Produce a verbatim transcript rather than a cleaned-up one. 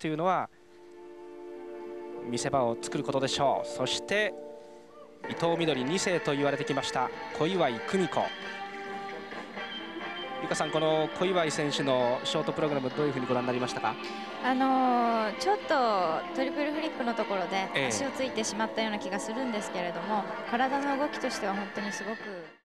というのは見せ場を作ることでしょう。そして伊藤みどりにせいと言われてきました小祝久美子。由香さん、この小祝選手のショートプログラム、どういうふうにご覧になりましたか？あのー、ちょっとトリプルフリップのところで足をついてしまったような気がするんですけれども、ええ、体の動きとしては本当にすごく。